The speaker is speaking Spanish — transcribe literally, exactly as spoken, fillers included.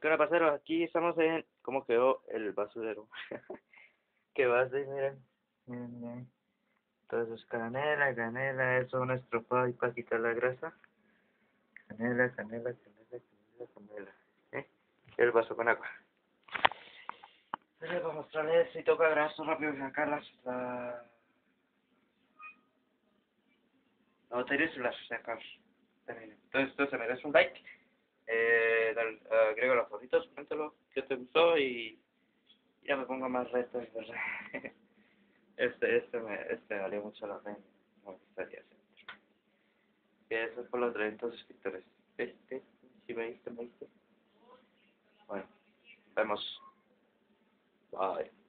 ¿Qué hora, parceros? Aquí estamos en cómo quedó el basurero. Que va a ser, miren, miren, miren. Todas sus canela, canela, eso es un estropado y para quitar la grasa. Canela, canela, canela, canela, canela. ¿Eh? El vaso con agua. Entonces, para mostrarles si toca grasa rápido y sacarlas la... la batería se las sacar. Entonces, esto se merece un like. Eh, agrega los favoritos, coméntalo, que te gustó y ya me pongo más retos, ¿verdad? Este, este me, este me valió mucho la pena, me gustaría hacer. Eso es por los trescientos suscriptores. Este, si me diste, me diste. Bueno, vemos. Bye.